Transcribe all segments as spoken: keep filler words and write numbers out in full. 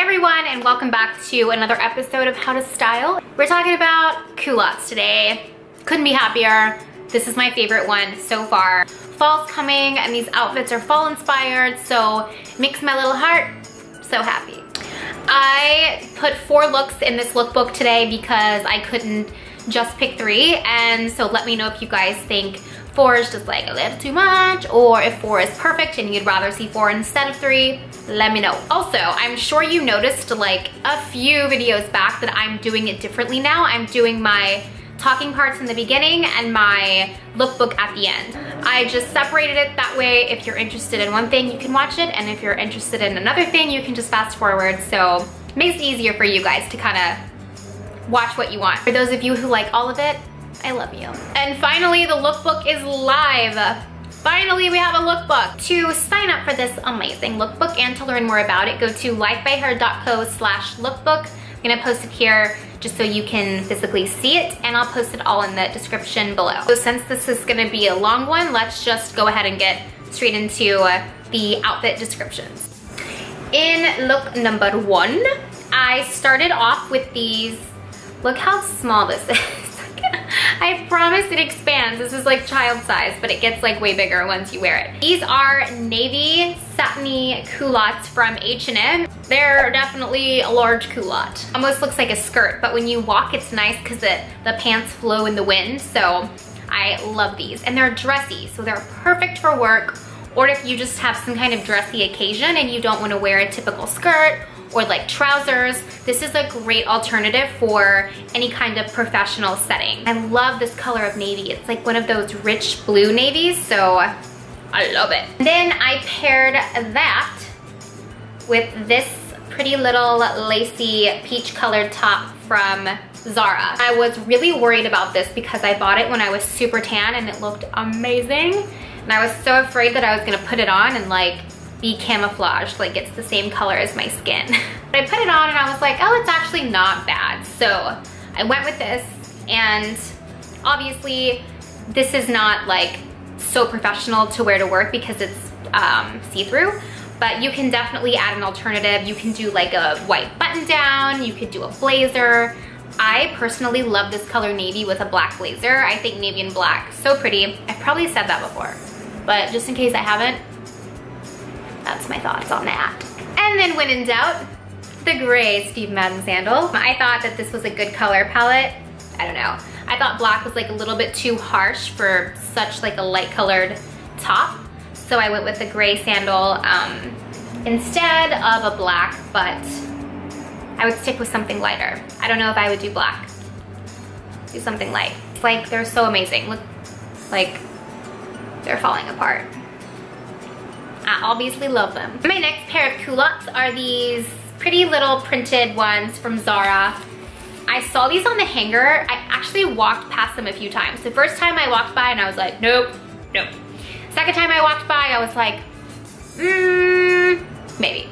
Hey everyone, and welcome back to another episode of How to Style. We're talking about culottes today. Couldn't be happier. This is my favorite one so far. Fall's coming and these outfits are fall inspired, so makes my little heart so happy. I put four looks in this lookbook today because I couldn't just pick three, and so let me know if you guys think four is just like a little too much, or if four is perfect and you'd rather see four instead of three, let me know. Also, I'm sure you noticed like a few videos back that I'm doing it differently now. I'm doing my talking parts in the beginning and my lookbook at the end. I just separated it that way. If you're interested in one thing, you can watch it, and if you're interested in another thing, you can just fast forward, so it makes it easier for you guys to kind of watch what you want. For those of you who like all of it, I love you. And finally, the lookbook is live. Finally, we have a lookbook. To sign up for this amazing lookbook and to learn more about it, go to lifebyher dot co slash lookbook. I'm gonna post it here just so you can physically see it, and I'll post it all in the description below. So since this is gonna be a long one, let's just go ahead and get straight into the outfit descriptions. In look number one, I started off with these. Look how small this is. I promise it expands. This is like child size, but it gets like way bigger once you wear it. These are navy satiny culottes from H and M. They're definitely a large culotte. Almost looks like a skirt, but when you walk, it's nice because it, the pants flow in the wind, so I love these. And they're dressy, so they're perfect for work, or if you just have some kind of dressy occasion and you don't want to wear a typical skirt or like trousers, this is a great alternative for any kind of professional setting. I love this color of navy. It's like one of those rich blue navies, so I love it. And then I paired that with this pretty little lacy peach colored top from Zara. I was really worried about this because I bought it when I was super tan and it looked amazing. And I was so afraid that I was gonna put it on and like be camouflaged, like it's the same color as my skin. But I put it on and I was like, oh, it's actually not bad. So I went with this, and obviously this is not like so professional to wear to work because it's um, see-through, but you can definitely add an alternative. You can do like a white button down, you could do a blazer. I personally love this color navy with a black blazer. I think navy and black, so pretty. I've probably said that before, but just in case I haven't, that's my thoughts on that. And then when in doubt, the gray Steve Madden sandal. I thought that this was a good color palette. I don't know. I thought black was like a little bit too harsh for such like a light colored top. So I went with the gray sandal um, instead of a black, but I would stick with something lighter. I don't know if I would do black. Do something light. It's like they're so amazing. Look, like they're falling apart. I obviously love them. My next pair of culottes are these pretty little printed ones from Zara. I saw these on the hanger. I actually walked past them a few times. The first time I walked by and I was like, nope, nope. Second time I walked by, I was like, mmm, maybe.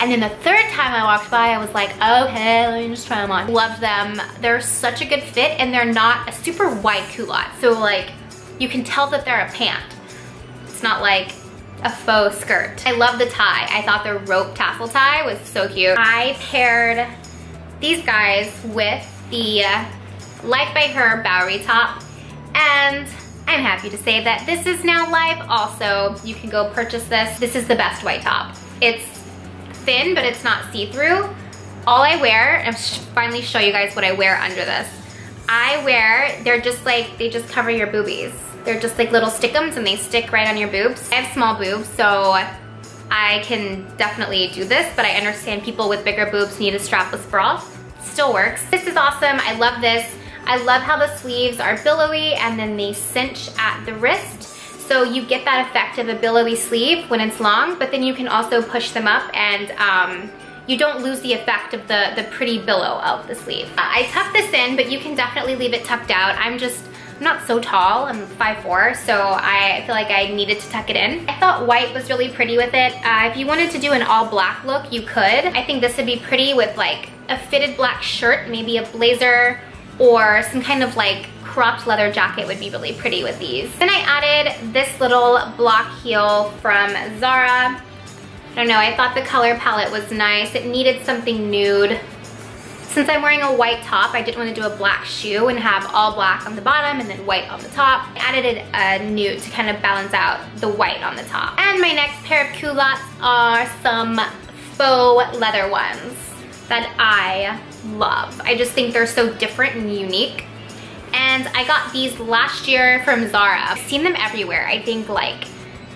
And then the third time I walked by, I was like, okay, let me just try them on. Love them. They're such a good fit, and they're not a super wide culotte. So like, you can tell that they're a pant. It's not like a faux skirt. I love the tie. I thought the rope tassel tie was so cute. I paired these guys with the Life by Her Bowery top, and I'm happy to say that this is now live also. You can go purchase this. This is the best white top. It's thin, but it's not see-through. All I wear, and I'll finally show you guys what I wear under this. I wear, they're just like, they just cover your boobies. They're just like little stickums, and they stick right on your boobs. I have small boobs, so I can definitely do this, but I understand people with bigger boobs need a strapless bra. Still works. This is awesome. I love this. I love how the sleeves are billowy and then they cinch at the wrist. So you get that effect of a billowy sleeve when it's long, but then you can also push them up, and um, you don't lose the effect of the, the pretty billow of the sleeve. Uh, I tucked this in, but you can definitely leave it tucked out. I'm just I'm not so tall, I'm five foot four, so I feel like I needed to tuck it in. I thought white was really pretty with it. Uh, if you wanted to do an all black look, you could. I think this would be pretty with like a fitted black shirt, maybe a blazer, or some kind of like cropped leather jacket would be really pretty with these. Then I added this little block heel from Zara. I don't know, I thought the color palette was nice. It needed something nude. Since I'm wearing a white top, I didn't want to do a black shoe and have all black on the bottom and then white on the top. I added a nude to kind of balance out the white on the top. And my next pair of culottes are some faux leather ones that I love. I just think they're so different and unique. And I got these last year from Zara. I've seen them everywhere. I think like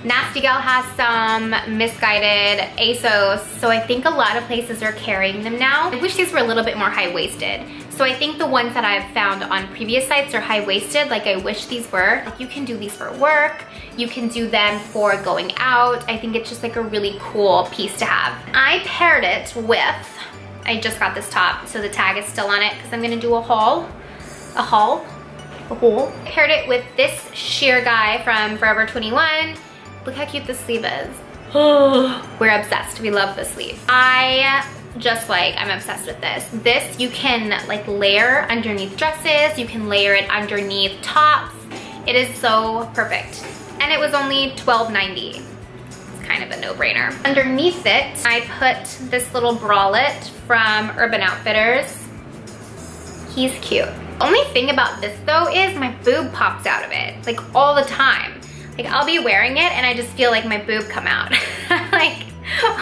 Nasty Gal has some, Misguided, ASOS. So I think a lot of places are carrying them now. I wish these were a little bit more high-waisted. So I think the ones that I've found on previous sites are high-waisted, like I wish these were. Like you can do these for work, you can do them for going out. I think it's just like a really cool piece to have. I paired it with, I just got this top, so the tag is still on it because I'm gonna do a haul. A haul? A haul? I paired it with this sheer guy from Forever twenty-one. Look how cute the sleeve is. We're obsessed, we love the sleeve. I just like, I'm obsessed with this. This you can like layer underneath dresses, you can layer it underneath tops. It is so perfect. And it was only twelve ninety. It's kind of a no-brainer. Underneath it, I put this little bralette from Urban Outfitters. He's cute. Only thing about this though is my boob pops out of it, like all the time. Like I'll be wearing it and I just feel like my boob come out. Like,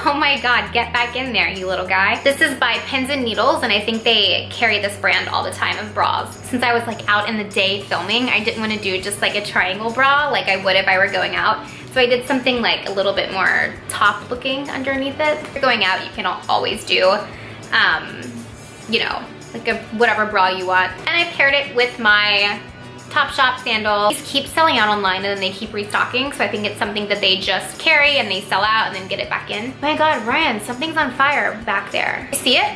oh my God, get back in there, you little guy. This is by Pins and Needles, and I think they carry this brand all the time of bras. Since I was like out in the day filming, I didn't want to do just like a triangle bra like I would if I were going out. So I did something like a little bit more top looking underneath it. If you're going out, you can always do, um, you know, like a whatever bra you want. And I paired it with my Topshop sandals. These keep selling out online and then they keep restocking, so I think it's something that they just carry and they sell out and then get it back in. My God, Ryan, something's on fire back there. See it?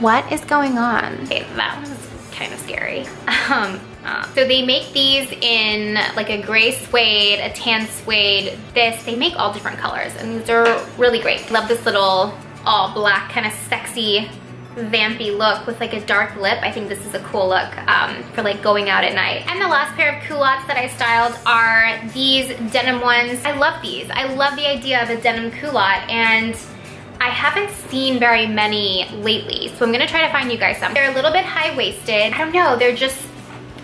What is going on? Okay, that was kind of scary. Um, uh, so they make these in like a gray suede, a tan suede, this. They make all different colors and these are really great. Love this little all black kind of sexy vampy look with like a dark lip. I think this is a cool look um, for like going out at night. And the last pair of culottes that I styled are these denim ones. I love these. I love the idea of a denim culotte, and I haven't seen very many lately, so I'm gonna try to find you guys some. They're a little bit high-waisted. I don't know, they're just,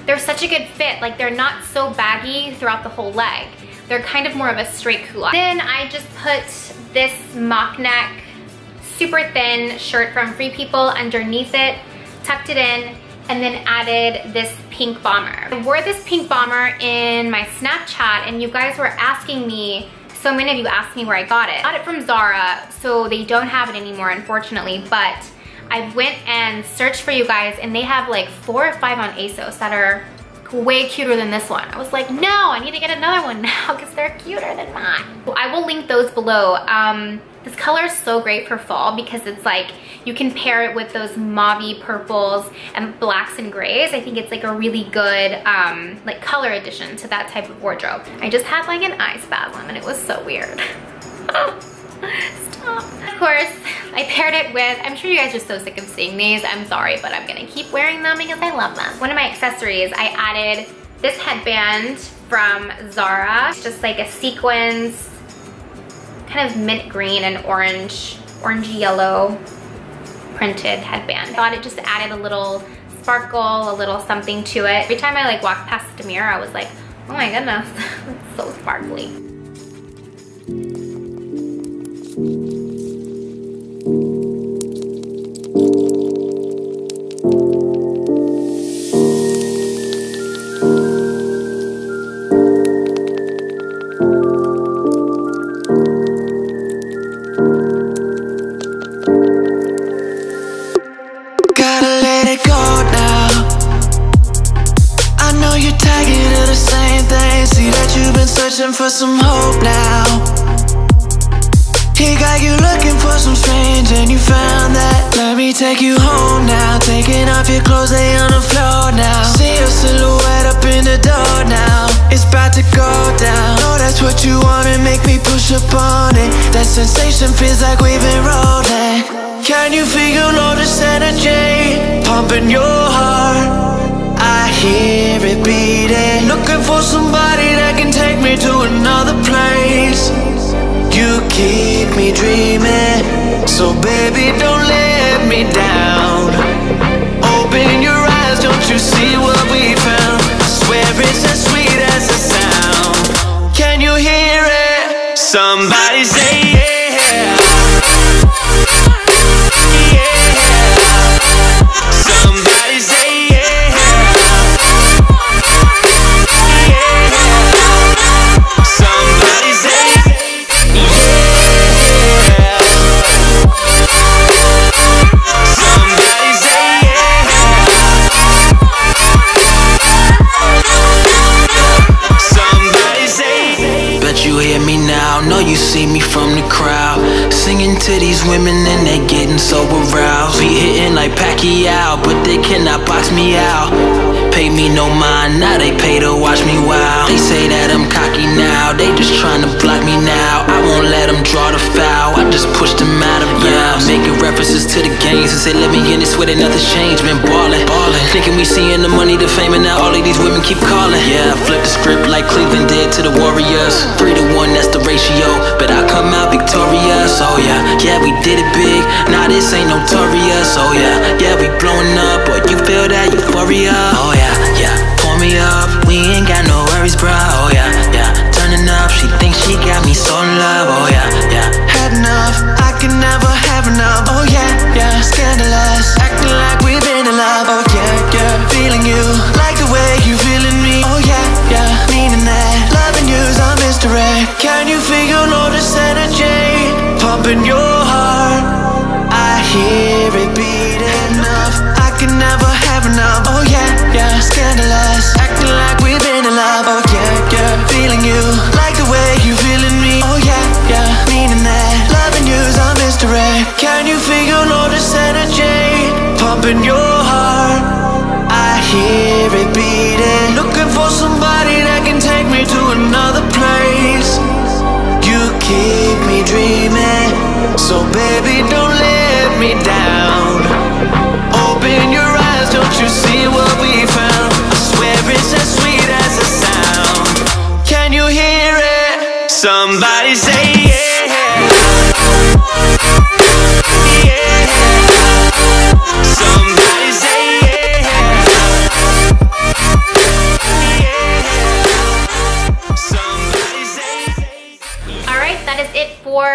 they're such a good fit. Like they're not so baggy throughout the whole leg. They're kind of more of a straight culotte. Then I just put this mock neck super thin shirt from Free People underneath it, tucked it in, and then added this pink bomber. I wore this pink bomber in my Snapchat, and you guys were asking me, so many of you asked me where I got it. I got it from Zara, so they don't have it anymore, unfortunately, but I went and searched for you guys, and they have like four or five on ASOS that are way cuter than this one. I was like, no, I need to get another one now because they're cuter than mine. Well, I will link those below. Um, This color is so great for fall because it's like, you can pair it with those mauvey purples and blacks and grays. I think it's like a really good um, like color addition to that type of wardrobe. I just had like an eye spasm and it was so weird. Stop. Of course, I paired it with, I'm sure you guys are so sick of seeing these. I'm sorry, but I'm gonna keep wearing them because I love them. One of my accessories, I added this headband from Zara. It's just like a sequins, kind of mint green and orange, orangey yellow printed headband. I thought it just added a little sparkle, a little something to it. Every time I like walked past the mirror, I was like, oh my goodness, it's so sparkly. For some hope now, he got you looking for some strange, and you found that. Let me take you home now. Taking off your clothes, they on the floor now. See your silhouette up in the door now. It's about to go down. Know that's what you wanted, make me push up on it. That sensation feels like we've been rolling. Can you feel all this energy pumping your heart? I hear it beating. Looking for somebody that can take me to another place. You keep me dreaming, so baby don't let me down. Open your eyes, don't you see what we found? I swear it's as sweet as it sounds. Can you hear it? Somebody say yeah. To these women and they getting so aroused. We hitting like Pacquiao, but they cannot box me out. Pay me no mind, now they pay to watch me wow. They say that I'm cocky now, they just trying to block me now. I won't let them draw the foul, I just push them out of bounds. Making references to the games and say let me in this way that nothing's changed. Been ballin', ballin', thinking we seeing the money, the fame, and now all of these women keep calling. Yeah, I flip the script like Cleveland did to the Warriors. Three to one, that's the ratio, but I come out victorious. Oh yeah, yeah, we did it big, now nah, this ain't notorious. Oh yeah, yeah, we blowing up, boy, you feel that euphoria. Oh yeah, yeah, pour me up, we ain't got no worries, bruh. Oh yeah, yeah, turning up, she thinks she got me so in love. Oh yeah, yeah, had enough, I can never have enough. Oh yeah, yeah, scandalous, acting like we've been in love. Oh yeah, yeah, feeling you, like the way you feeling me. Oh yeah, yeah, meaning that, loving you's a mystery. Can you feel all this energy pumping your heart? I hear it beating. Enough, I can never have enough. Oh yeah, yeah, scandalous, acting like we've been in love. Oh yeah, yeah, feeling you, like the way you feeling me. Oh yeah, yeah, meaning that, loving you's a mystery. Can you feel all this energy pumping your heart? I hear it beating. Looking for somebody that can take me to another place. You keep me dreaming, so baby don't let me down. Open your eyes, don't you see what we found? I swear it's as sweet as it sounds. Can you hear it? Somebody say yeah. Yeah. Somebody say That is it for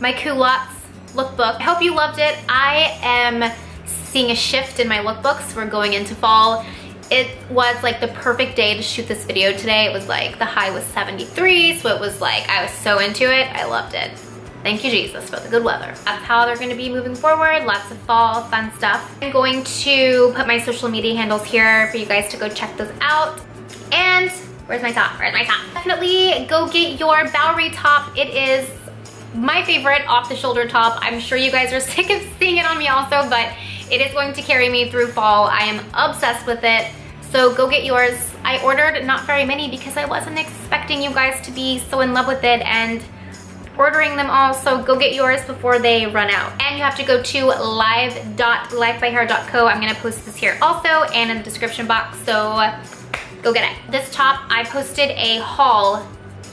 my culottes lookbook. I hope you loved it. I am seeing a shift in my lookbooks. We're going into fall. It was like the perfect day to shoot this video today. It was like the high was seventy-three, so it was like I was so into it. I loved it. Thank you, Jesus, for the good weather. That's how they're gonna be moving forward. Lots of fall, fun stuff. I'm going to put my social media handles here for you guys to go check those out. And where's my top? Where's my top? Definitely go get your Bowery top. It is my favorite off-the-shoulder top. I'm sure you guys are sick of seeing it on me also, but it is going to carry me through fall. I am obsessed with it, so go get yours. I ordered not very many because I wasn't expecting you guys to be so in love with it and ordering them all, so go get yours before they run out. And you have to go to live dot life by her dot co. I'm gonna post this here also and in the description box, so go get it. This top, I posted a haul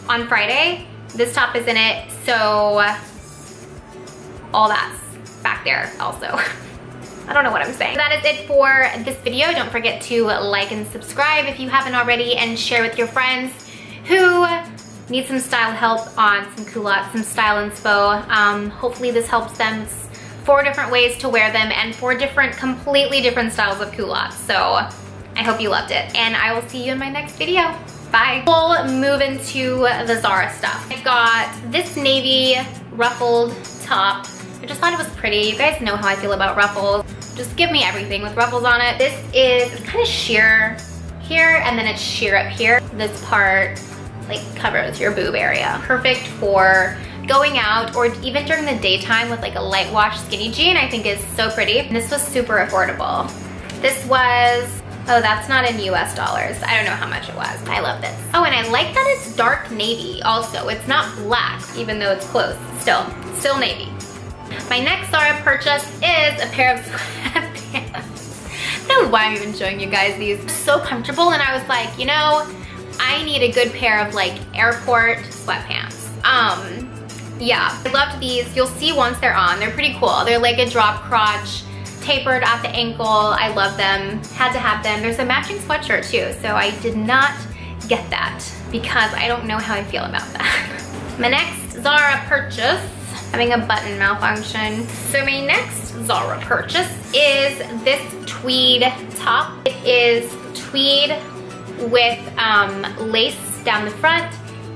on Friday. This top is in it, so all that's back there also. I don't know what I'm saying. That is it for this video. Don't forget to like and subscribe if you haven't already, and share with your friends who need some style help on some culottes, some style inspo. Um, hopefully this helps them. It's four different ways to wear them and four different, completely different styles of culottes. So I hope you loved it, and I will see you in my next video. Bye. We'll move into the Zara stuff. I've got this navy ruffled top. I just thought it was pretty. You guys know how I feel about ruffles. Just give me everything with ruffles on it. This is, it's kind of sheer here, and then it's sheer up here. This part like covers your boob area. Perfect for going out or even during the daytime with like a light wash skinny jean, I think is so pretty. And this was super affordable. This was, oh, that's not in U S dollars. I don't know how much it was. I love this. Oh, and I like that it's dark navy also. It's not black, even though it's close. Still, still navy. My next Zara purchase is a pair of sweatpants. I don't know why I'm even showing you guys these. So comfortable, and I was like, you know, I need a good pair of like airport sweatpants. Um, Yeah, I loved these. You'll see once they're on, they're pretty cool. They're like a drop crotch, tapered at the ankle. I love them, had to have them. There's a matching sweatshirt too, so I did not get that because I don't know how I feel about that. My next Zara purchase, having a button malfunction. So my next Zara purchase is this tweed top. It is tweed with um, lace down the front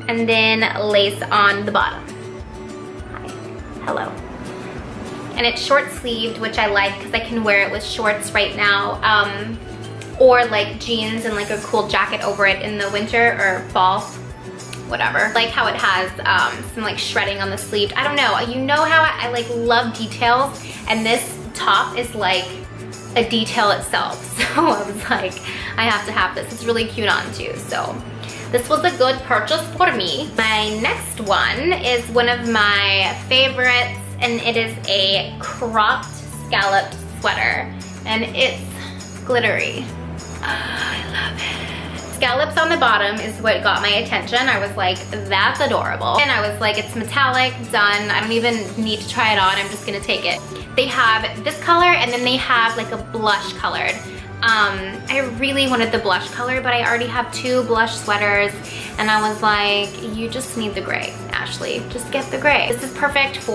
and then lace on the bottom. Hi, hello. And it's short sleeved, which I like because I can wear it with shorts right now, um, or like jeans and like a cool jacket over it in the winter or fall, whatever. Like how it has um, some like shredding on the sleeve. I don't know, you know how I, I like love details, and this top is like a detail itself. So I was like, I have to have this. It's really cute on too, so. This was a good purchase for me. My next one is one of my favorites, and it is a cropped scalloped sweater, and it's glittery. Oh, I love it. Scallops on the bottom is what got my attention. I was like, that's adorable. And I was like, it's metallic, done. I don't even need to try it on. I'm just gonna take it. They have this color, and then they have like a blush colored. Um, I really wanted the blush color, but I already have two blush sweaters, and I was like, you just need the gray, Ashley. Just get the gray. This is perfect for